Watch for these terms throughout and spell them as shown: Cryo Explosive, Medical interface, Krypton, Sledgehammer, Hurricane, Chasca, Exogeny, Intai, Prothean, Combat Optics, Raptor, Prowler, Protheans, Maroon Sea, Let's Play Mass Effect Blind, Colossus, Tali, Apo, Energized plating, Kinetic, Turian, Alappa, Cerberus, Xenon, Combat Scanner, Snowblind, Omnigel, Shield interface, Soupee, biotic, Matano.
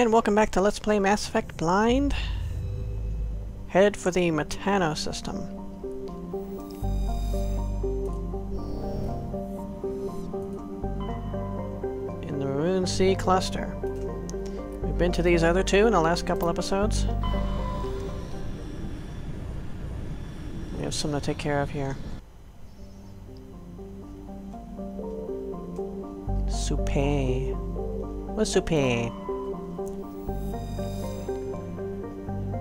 And welcome back to Let's Play Mass Effect Blind. Headed for the Matano system. In the Maroon Sea cluster. We've been to these other two in the last couple episodes. We have some to take care of here. Soupee. What's Soupee?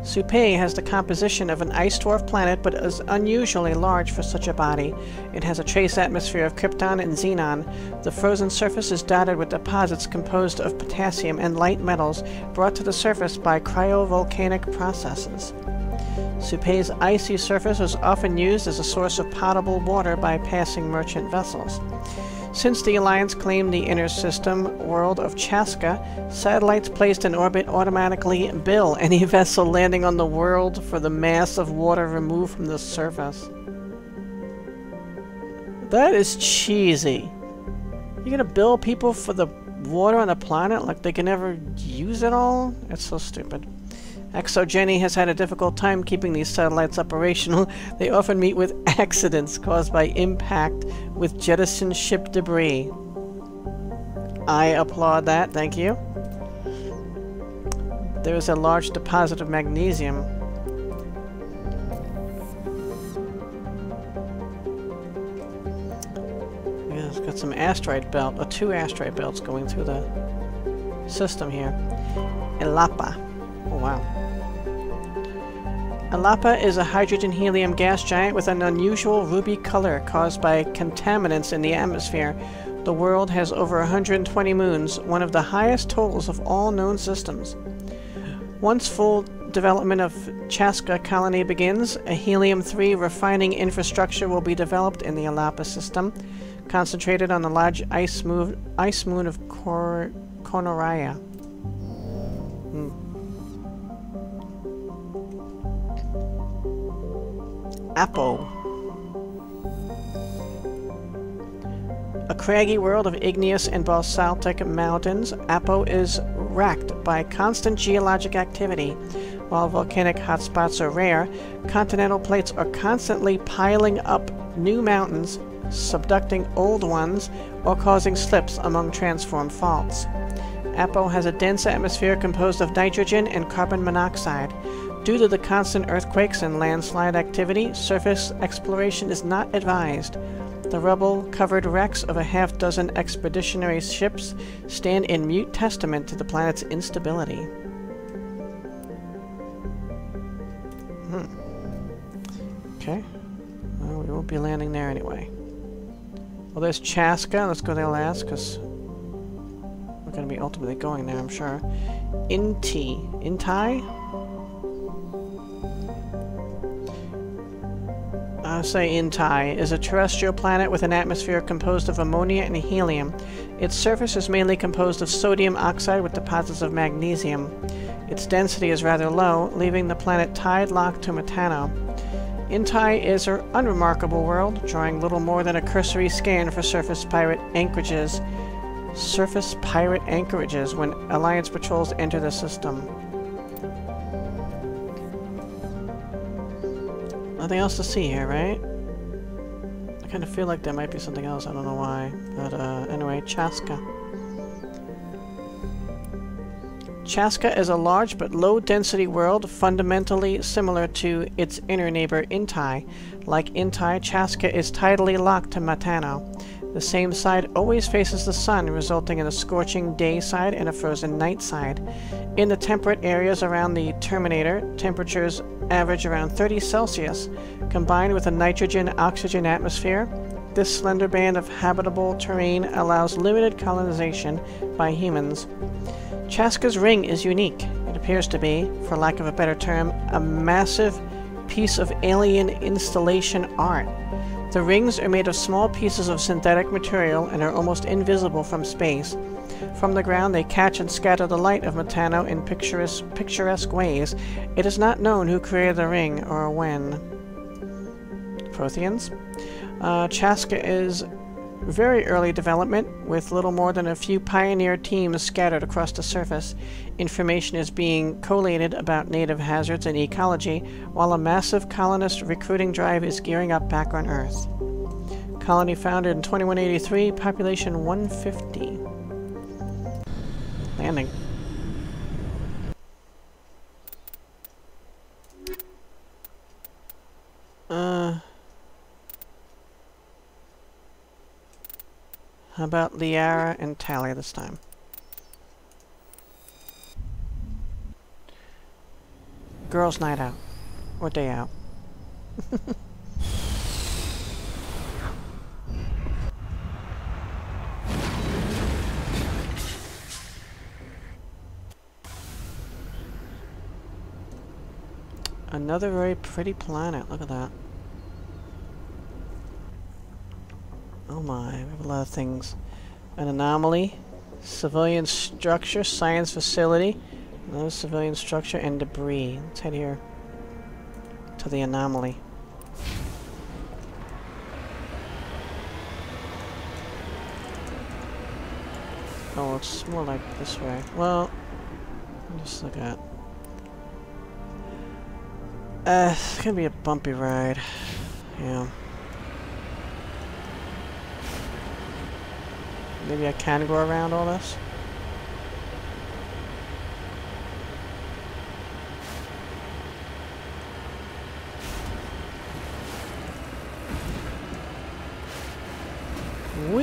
Soupee has the composition of an ice dwarf planet, but is unusually large for such a body. It has a trace atmosphere of Krypton and Xenon. The frozen surface is dotted with deposits composed of potassium and light metals brought to the surface by cryovolcanic processes. Soupee's icy surface is often used as a source of potable water by passing merchant vessels. Since the Alliance claimed the inner system world of Chasca, satellites placed in orbit automatically bill any vessel landing on the world for the mass of water removed from the surface. That is cheesy. You're gonna bill people for the water on the planet like they can never use it all? That's so stupid. Exogeny has had a difficult time keeping these satellites operational. They often meet with accidents caused by impact with jettisoned ship debris. I applaud that, thank you. There is a large deposit of magnesium. Yeah, it's got some asteroid belt, or two asteroid belts going through the system here. Alappa. Oh, wow. Alappa is a hydrogen-helium gas giant with an unusual ruby color caused by contaminants in the atmosphere. The world has over 120 moons, one of the highest totals of all known systems. Once full development of Chasca colony begins, a helium-3 refining infrastructure will be developed in the Alappa system, concentrated on the large ice moon of Konoraya. Apo. A craggy world of igneous and basaltic mountains, Apo is racked by constant geologic activity. While volcanic hotspots are rare, continental plates are constantly piling up new mountains, subducting old ones, or causing slips among transformed faults. Apo has a dense atmosphere composed of nitrogen and carbon monoxide. Due to the constant earthquakes and landslide activity, surface exploration is not advised. The rubble-covered wrecks of a half-dozen expeditionary ships stand in mute testament to the planet's instability. Okay. Well, we won't be landing there anyway. Well, there's Chasca. Let's go there last, because we're going to be ultimately going there, I'm sure. Intai? I'll say Intai is a terrestrial planet with an atmosphere composed of ammonia and helium. Its surface is mainly composed of sodium oxide with deposits of magnesium. Its density is rather low, leaving the planet tide-locked to Matano. Intai is an unremarkable world, drawing little more than a cursory scan for surface pirate anchorages. Surface pirate anchorages when Alliance patrols enter the system. Nothing else to see here, right? I kind of feel like there might be something else, I don't know why. But anyway, Chasca. Chasca is a large but low-density world fundamentally similar to its inner neighbor Intai. Like Intai, Chasca is tidally locked to Matano. The same side always faces the sun, resulting in a scorching day side and a frozen night side. In the temperate areas around the Terminator, temperatures average around 30 Celsius. Combined with a nitrogen-oxygen atmosphere, this slender band of habitable terrain allows limited colonization by humans. Chasca's ring is unique. It appears to be, for lack of a better term, a massive piece of alien installation art. The rings are made of small pieces of synthetic material and are almost invisible from space. From the ground, they catch and scatter the light of Matano in picturesque ways. It is not known who created the ring or when. Protheans? Chasca is very early development, with little more than a few pioneer teams scattered across the surface. Information is being collated about native hazards and ecology, while a massive colonist recruiting drive is gearing up back on Earth. Colony founded in 2183, population 150. Landing. How about Liara and Tali this time? Girls' night out. Or day out. Another very pretty planet, look at that. Oh my, we have a lot of things. An anomaly, civilian structure, science facility, another civilian structure, and debris. Let's head here to the anomaly. Oh, it's more like this way. Well, just look at. It's gonna be a bumpy ride. Yeah. Maybe I can go around all this. Oh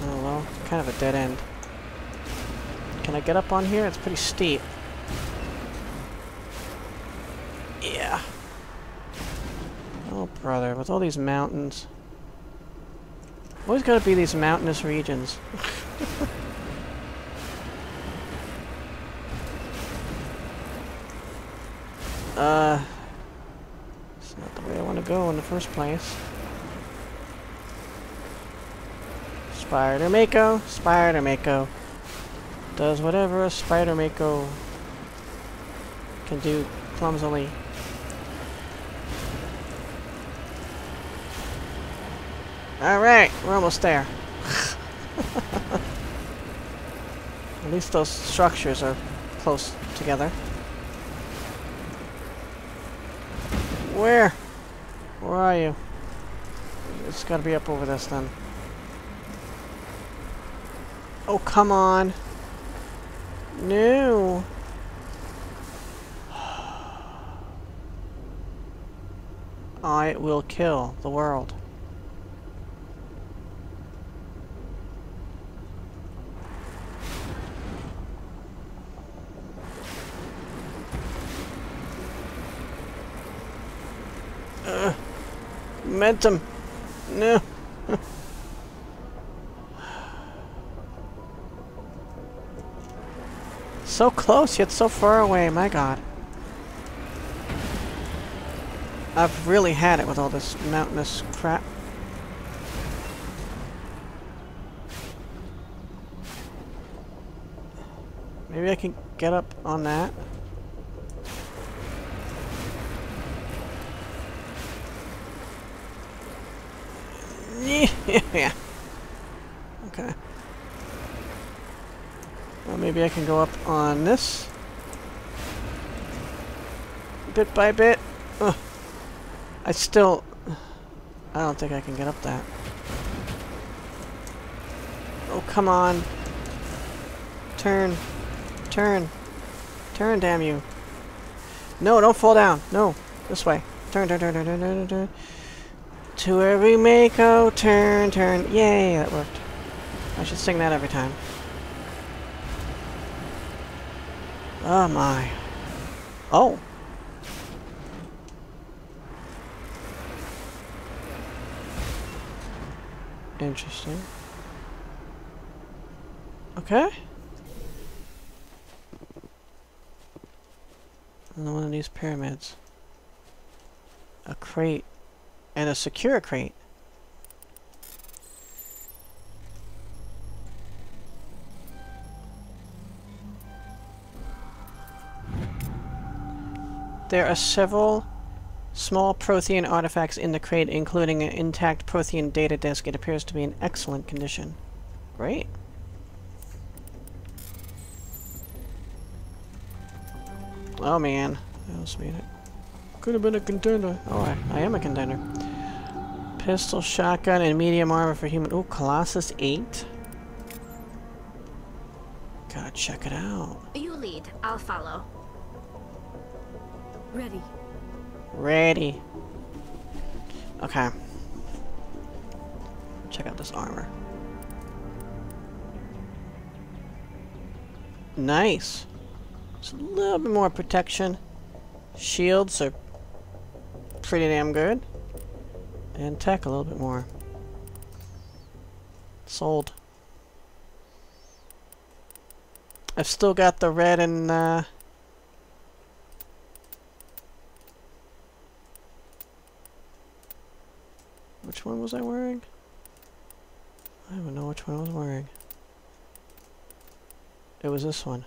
well, kind of a dead end. Can I get up on here? It's pretty steep. Yeah. Oh brother, with all these mountains. Always gotta be these mountainous regions. It's not the way I want to go in the first place. Spider-Mako! Spider-Mako! Does whatever a Spider-Mako can do clumsily. Alright, we're almost there. At least those structures are close together. Where? Where are you? It's gotta be up over this then. Oh, come on! No! I will kill the world. Momentum! No! So close, yet so far away, my god. I've really had it with all this mountainous crap. Maybe I can get up on that. Yeah. Okay. Well, maybe I can go up on this. Bit by bit. Ugh. I don't think I can get up that. Oh, come on. Turn. Turn. Turn, damn you. No, don't fall down. No. This way. Turn, turn, turn, turn, turn, turn, turn. To every Mako, turn, turn. Yay, that worked. I should sing that every time. Oh my. Oh. Interesting. Okay. Another one of these pyramids. A crate. And a secure crate. There are several Small Prothean artifacts in the crate, including an intact Prothean data disk. It appears to be in excellent condition. Great. Oh man, that was me. Could have been a contender. Oh, I am a contender. Pistol, shotgun, and medium armor for human. Ooh, Colossus 8. God, check it out. You lead, I'll follow. Ready. Ready. Okay. Check out this armor. Nice. It's a little bit more protection. Shields are pretty damn good. And tech a little bit more. Sold. I've still got the red and which one was I wearing? I don't even know which one I was wearing. It was this one.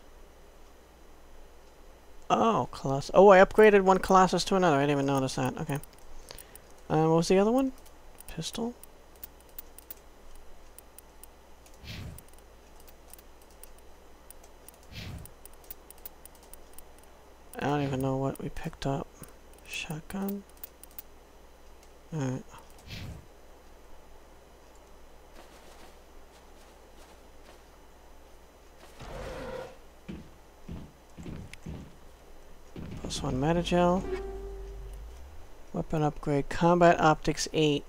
Oh, Colossus. Oh, I upgraded one Colossus to another. I didn't even notice that. Okay. What was the other one? Pistol? I don't even know what we picked up. Shotgun? Alright. Plus one metagel. Weapon upgrade. Combat Optics 8.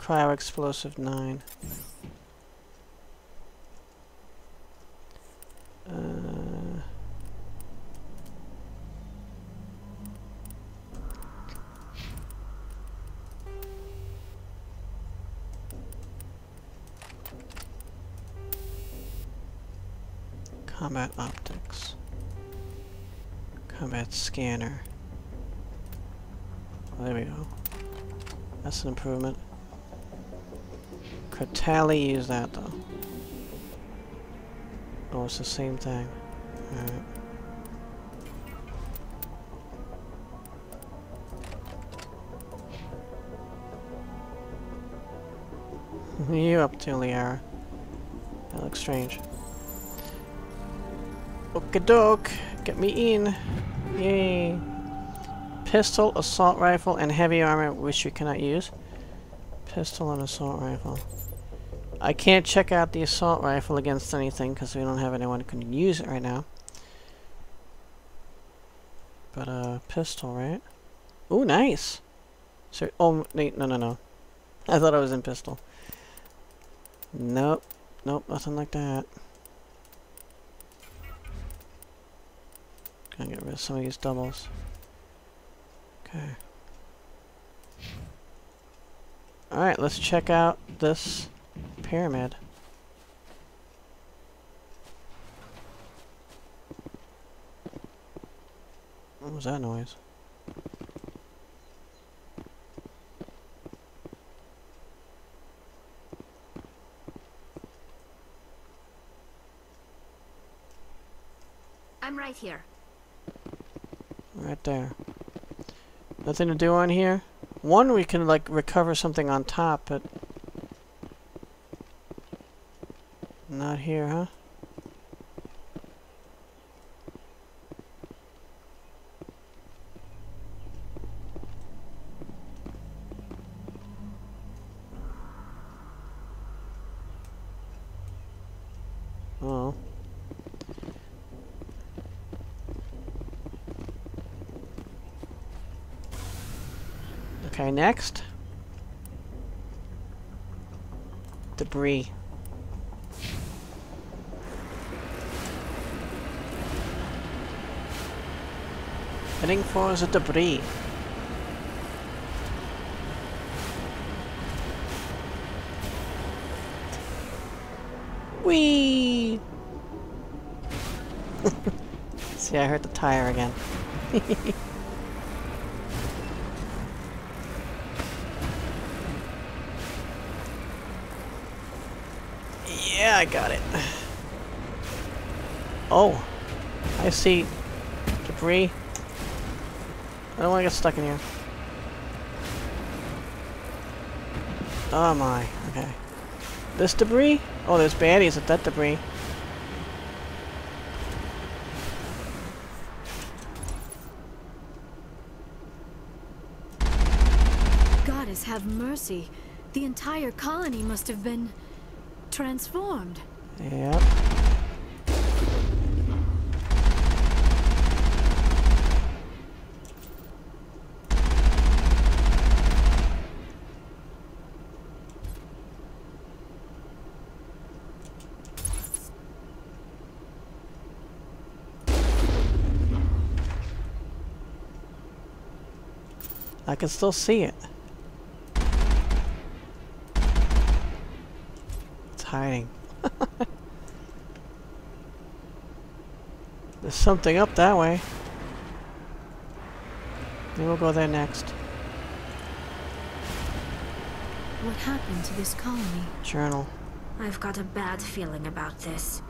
Cryo Explosive 9. Combat Optics. Combat Scanner. Oh, there we go. That's an improvement. Could Tali use that though? Oh, it's the same thing. Alright. What are you up to, Liara? That looks strange. Okie doke! Get me in! Yay! Pistol, assault rifle, and heavy armor, which you cannot use. Pistol and assault rifle. I can't check out the assault rifle against anything because we don't have anyone who can use it right now. But, pistol, right? Ooh, nice! So, oh, wait, no. I thought I was in pistol. Nope, nothing like that. Gonna get rid of some of these doubles. Alright, let's check out this pyramid. What was that noise? I'm right here. Right there. Nothing to do on here. One, we can, like, recover something on top, but... not here, huh? Oh. Okay, next. Debris. Heading for the debris. Whee! See, I heard the tire again. Yeah, I got it. Oh, I see debris. I don't want to get stuck in here. Oh my, okay. This debris? Oh, there's baddies at that debris. Goddess have mercy. The entire colony must have been transformed. Yep. I can still see it. It's hiding. There's something up that way. Maybe we'll go there next. What happened to this colony? Journal. I've got a bad feeling about this.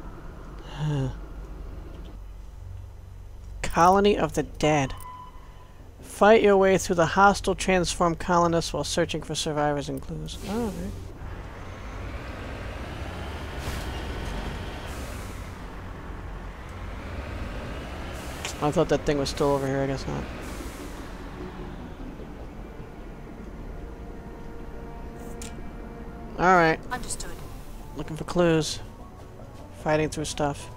Colony of the Dead. Fight your way through the hostile transformed colonists while searching for survivors and clues. Oh, okay. I thought that thing was still over here, I guess not. Alright. Understood. Looking for clues. Fighting through stuff.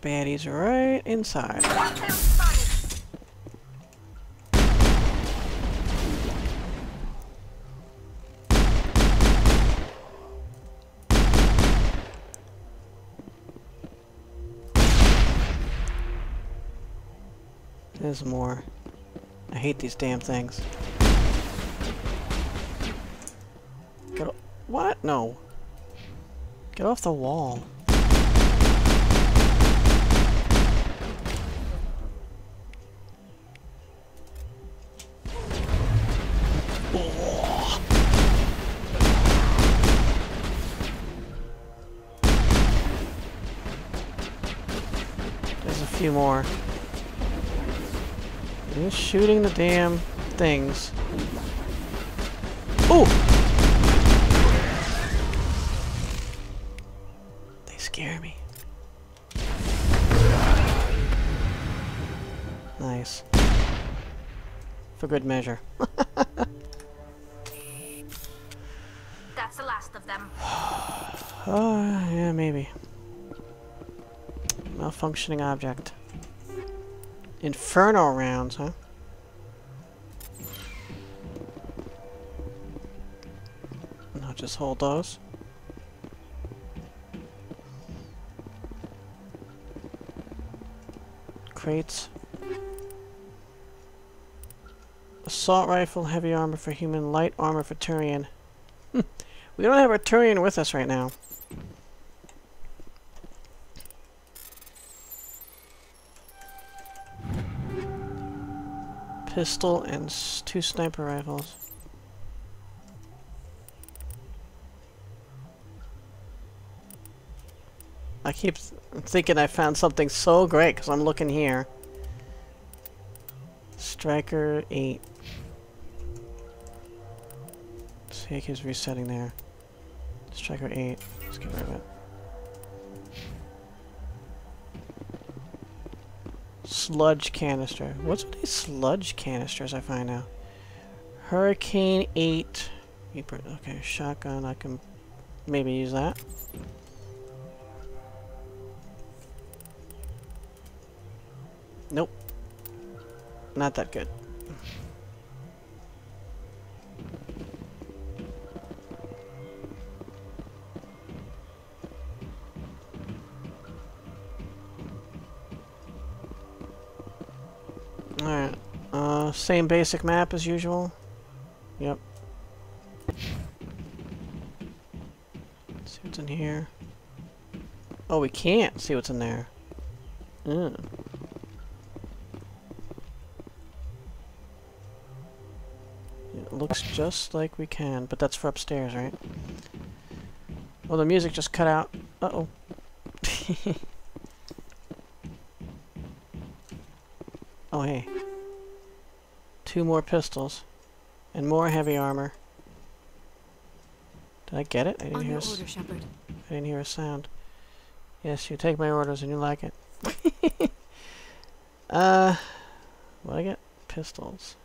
Baddies right inside. There's more. I hate these damn things. Get off. What? No. Get off the wall. Few more. Just shooting the damn things. Oh! They scare me. Nice. For good measure. That's the last of them. Oh, yeah, maybe. Malfunctioning object. Inferno rounds, huh? And I'll just hold those. Crates. Assault rifle, heavy armor for human, light armor for Turian. We don't have our Turian with us right now. Pistol and 2 sniper rifles. I keep thinking I found something so great because I'm looking here. Striker 8. Let's see, he's resetting there. Striker 8. Let's get rid of it. Sludge canister. What's with these sludge canisters I find out? Hurricane 8. Okay, shotgun. I can maybe use that. Nope. Not that good. Alright, same basic map as usual. Yep. Let's see what's in here. Oh, we can't see what's in there. Mm. It looks just like we can, but that's for upstairs, right? Well, the music just cut out. Uh-oh. Oh, hey. 2 more pistols. And more heavy armor. Did I get it? I didn't hear a sound. Shepard. I didn't hear a sound. Yes, you take my orders and you like it. What do I get? Pistols.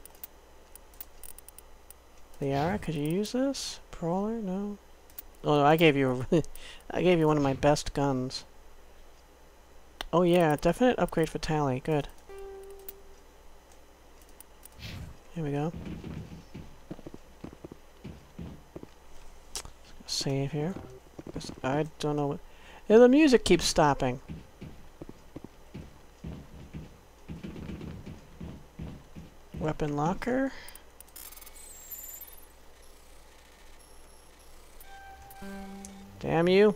Liara, could you use this? Prowler? No. Oh, no, I gave you a I gave you one of my best guns. Oh yeah, definite upgrade for Tali. Good. Here we go. Save here. I don't know what... Yeah, the music keeps stopping. Weapon locker. Damn you.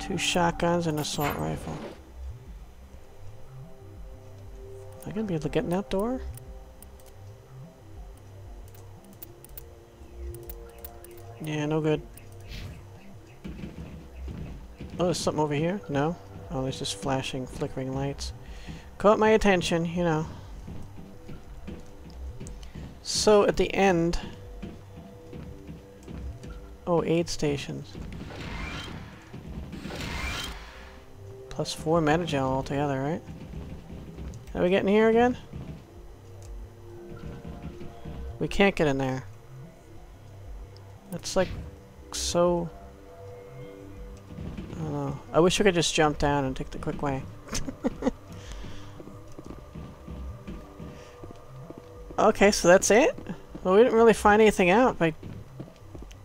2 shotguns and assault rifle. Am I gonna be able to get an outdoor? Yeah, no good. Oh, there's something over here? No? Oh, there's just flashing, flickering lights. Caught my attention, you know. So, at the end... Oh, aid stations. Plus 4 metagel altogether, right? Are we getting here again? We can't get in there. It's like so... I don't know. I wish I could just jump down and take the quick way. Okay, so that's it? Well, we didn't really find anything out by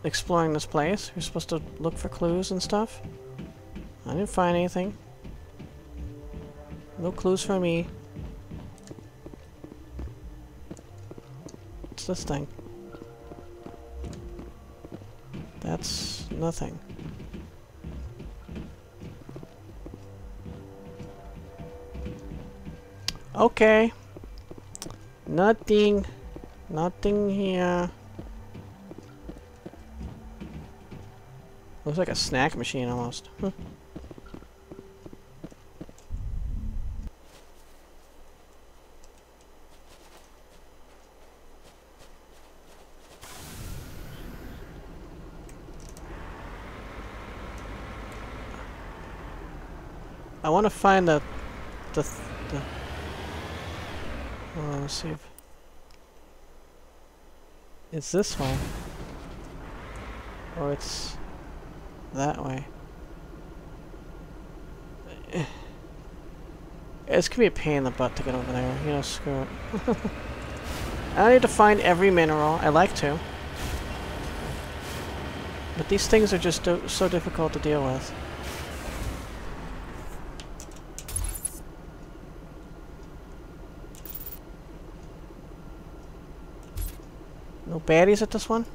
exploring this place. We're supposed to look for clues and stuff. I didn't find anything. No clues for me. What's this thing? That's nothing. Okay. Nothing. Nothing here. Looks like a snack machine almost. Huh. I want to find the well, let's see if it's this one or it's that way. It's gonna be a pain in the butt to get over there. You know, screw it. I don't need to find every mineral. I like to, but these things are just so difficult to deal with. No baddies at this one?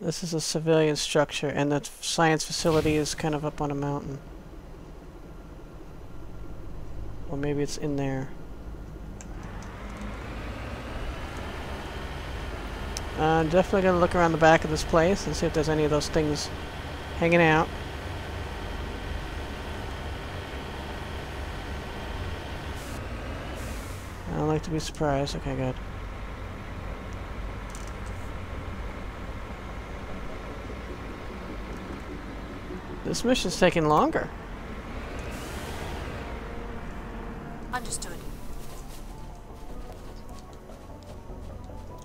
This is a civilian structure, and the science facility is kind of up on a mountain. Or maybe it's in there. I'm definitely gonna look around the back of this place and see if there's any of those things hanging out. I don't like to be surprised. Okay, good. This mission's taking longer. Understood.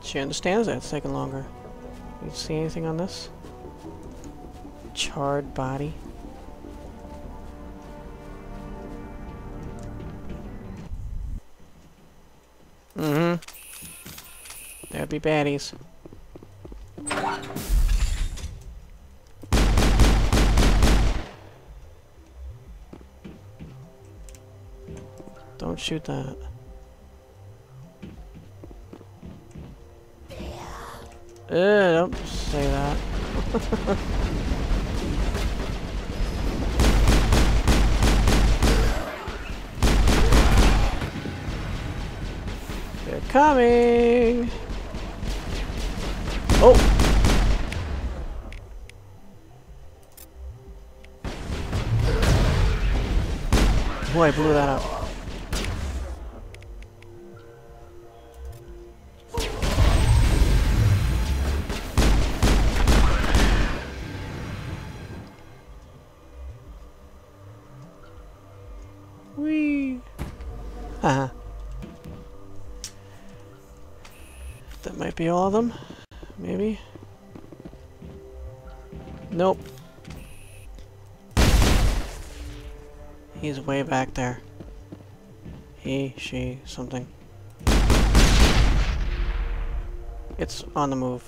She understands that it's taking longer. You see anything on this? Charred body. There'd be baddies. Don't shoot that. Don't say that. They're coming! Oh! boy, I blew that up. Whee! Haha. That might be all of them. Maybe. Nope. He's way back there. He, she, something. It's on the move.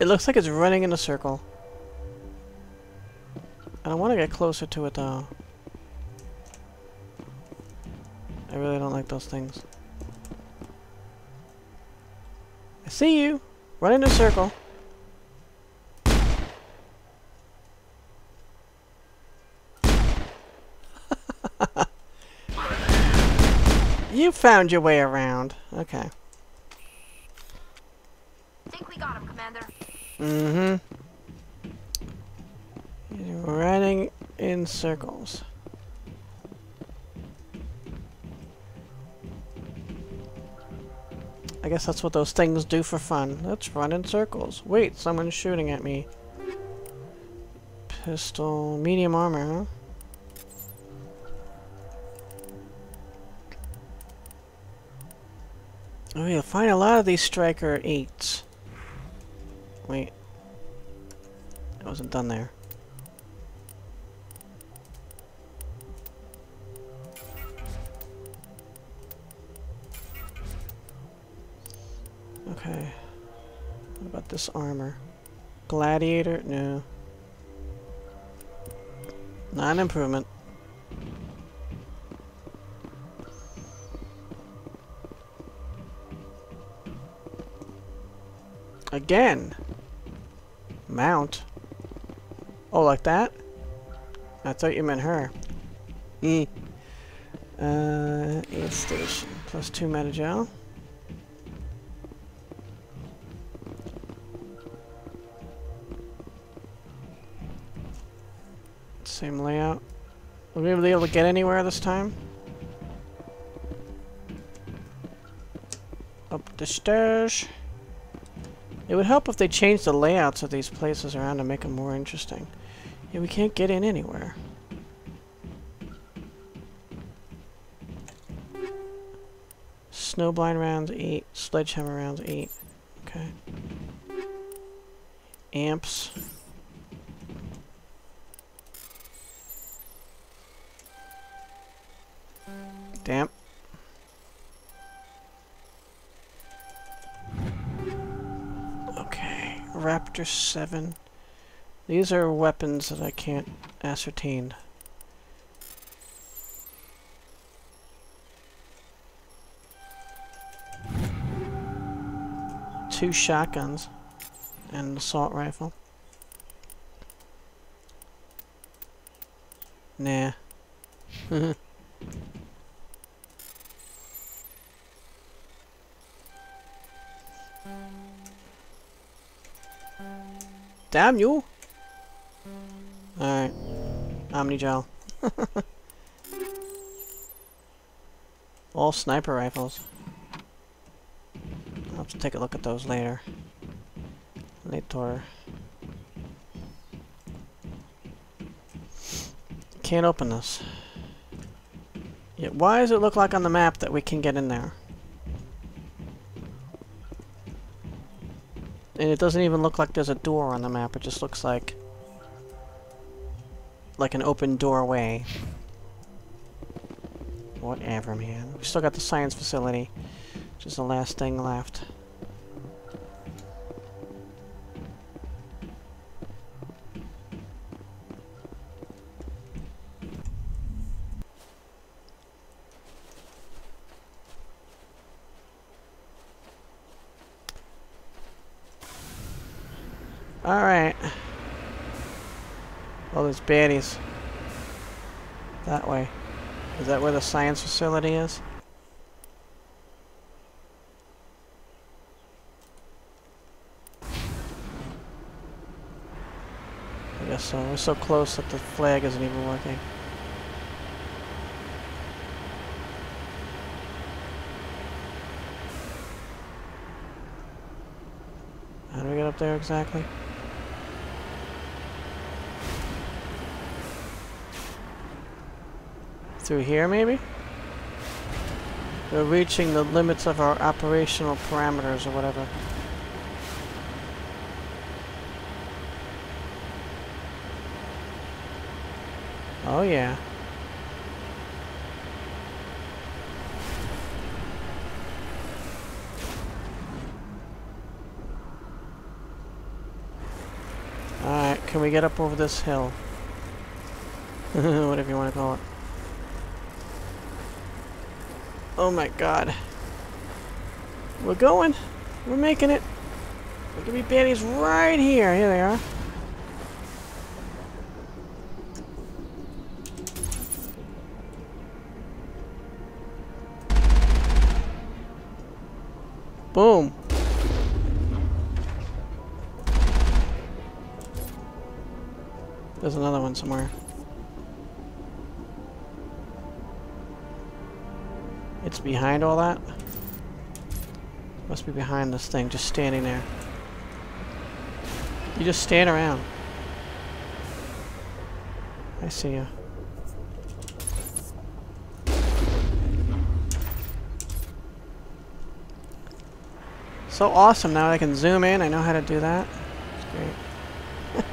It looks like it's running in a circle. I don't want to get closer to it though. I really don't like those things. I see you! Run in a circle. You found your way around. Okay. Think we got him, Commander. Mm-hmm. He's running in circles. I guess that's what those things do for fun. Let's run in circles. Wait, someone's shooting at me. Pistol, medium armor, huh? Oh, you'll find a lot of these Striker 8s. Wait. I wasn't done there. Okay. What about this armor? Gladiator? No. Not an improvement. Again! Mount? Oh, like that? I thought you meant her. Aid station. Plus 2 metagel. Same layout. Will we be able to get anywhere this time? Up the stairs. It would help if they changed the layouts of these places around to make them more interesting. Yeah, we can't get in anywhere. Snowblind rounds 8, Sledgehammer rounds 8. Okay. Amps. Damn. Raptor 7. These are weapons that I can't ascertain. Two shotguns and an assault rifle. Nah. Damn you! Alright. Omnigel. All sniper rifles. I'll have to take a look at those later. Later. Can't open this. Yet why does it look like on the map that we can get in there? And it doesn't even look like there's a door on the map, it just looks like... like an open doorway. Whatever, man. We still got the science facility, which is the last thing left. Alright. All those baddies. That way. Is that where the science facility is? I so we're so close that the flag isn't even working. How do we get up there exactly? Through here, maybe? We're reaching the limits of our operational parameters or whatever. Oh yeah. Alright, can we get up over this hill? Whatever you want to call it. Oh my god. We're going. We're making it. There could be baddies right here. Here they are. Boom. There's another one somewhere. It's behind all that? Must be behind this thing, just standing there. You just stand around. I see you. So awesome, now that I can zoom in, I know how to do that. It's great.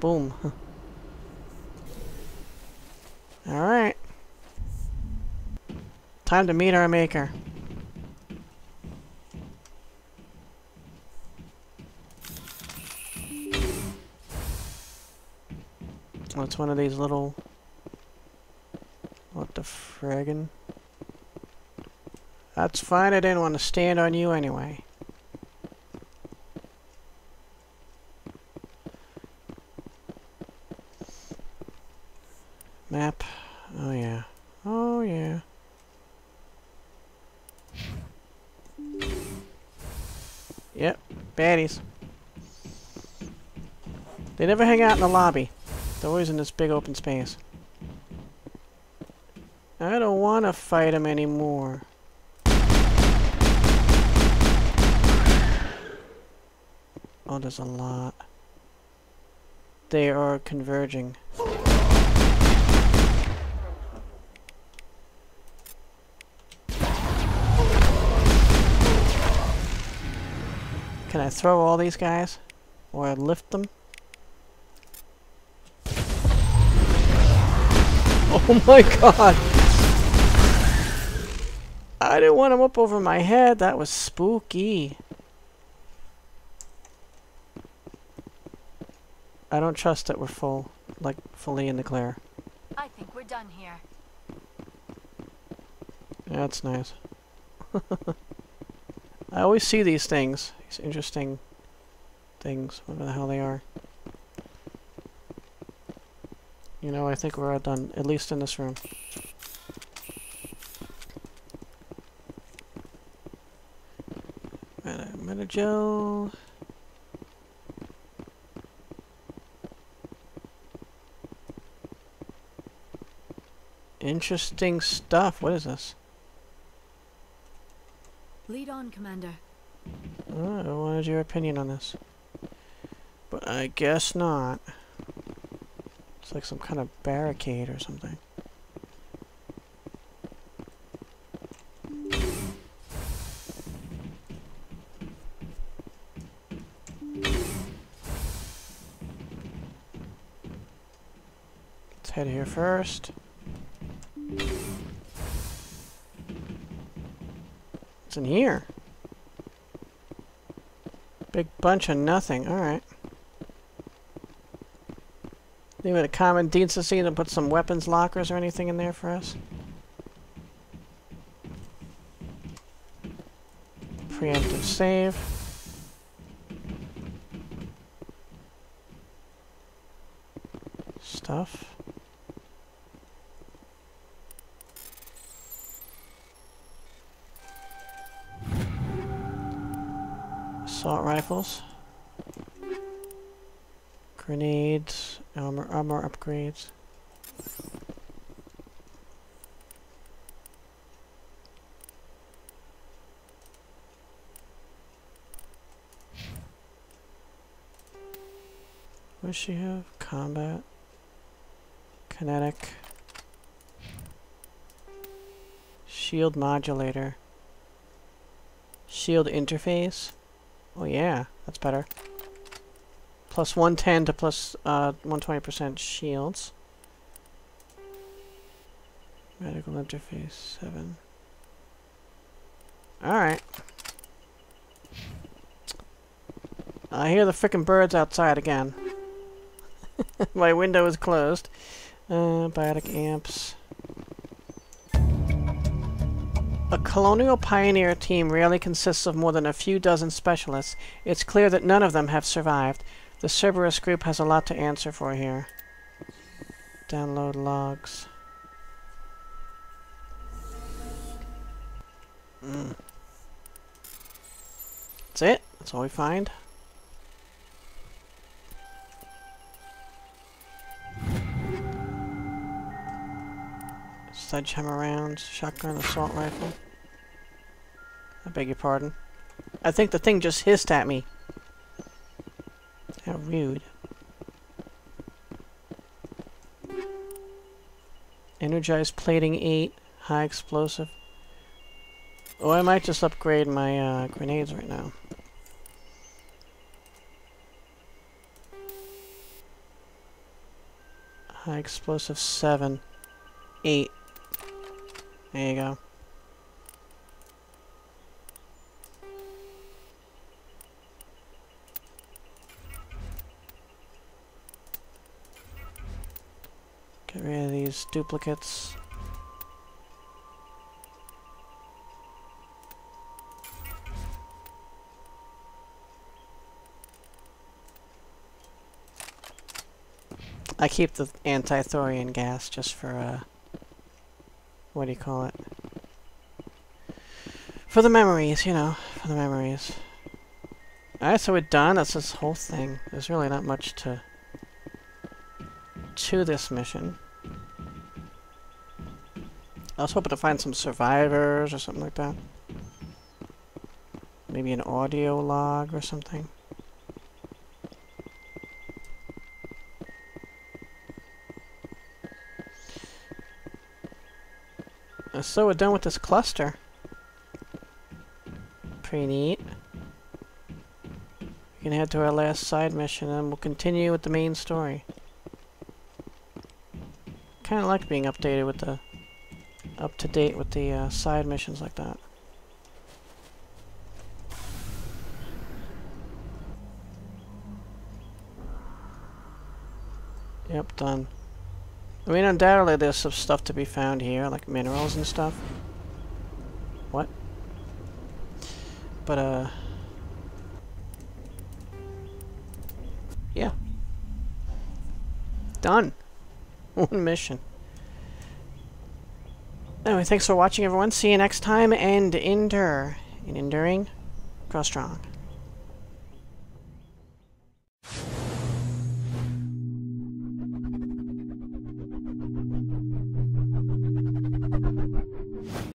Boom. Alright. Time to meet our maker. Well, it's one of these little... What the friggin'? That's fine, I didn't want to stand on you anyway. Map. Oh yeah. Oh yeah. Yep, baddies. They never hang out in the lobby. They're always in this big open space. I don't want to fight them anymore. Oh, there's a lot. They are converging. Can I throw all these guys? Or lift them? Oh my god! I didn't want them up over my head. That was spooky. I don't trust that we're full, like, fully in the clear. I think we're done here. That's nice. I always see these things, these interesting things, whatever the hell they are. You know, I think we're all done, at least in this room. Metagel. Interesting stuff. What is this? Lead on, Commander. Oh, I wanted your opinion on this. But I guess not. It's like some kind of barricade or something. Let's head here first. What's in here? Big bunch of nothing. Alright. Leave it a common decency to put some weapons lockers or anything in there for us. Preemptive save. Stuff. Assault rifles. Grenades, armor upgrades. What does she have? Combat, kinetic, shield modulator, shield interface. Oh yeah, that's better. Plus 110 to plus 120% shields. Medical interface 7. Alright. I hear the frickin' birds outside again. My window is closed. Biotic amps. A colonial pioneer team rarely consists of more than a few dozen specialists. It's clear that none of them have survived. The Cerberus group has a lot to answer for here. Download logs. That's it. That's all we find. Sledgehammer rounds, shotgun, assault rifle. I beg your pardon. I think the thing just hissed at me. How rude. Energized plating 8, high explosive. Oh, I might just upgrade my grenades right now. High explosive 7, 8. There you go. Get rid of these duplicates. I keep the anti-thorian gas just for, what do you call it? For the memories, you know, for the memories. Alright, so we're done. That's this whole thing. There's really not much to this mission. I was hoping to find some survivors or something like that. Maybe an audio log or something. And so we're done with this cluster. Pretty neat. We can head to our last side mission and we'll continue with the main story. I kind of like being updated with the up-to-date with the side missions like that. Yep, done. I mean, undoubtedly there's some stuff to be found here, like minerals and stuff. What? But yeah. Done. One mission. Anyway, thanks for watching, everyone. See you next time, and endure. In enduring, grow strong.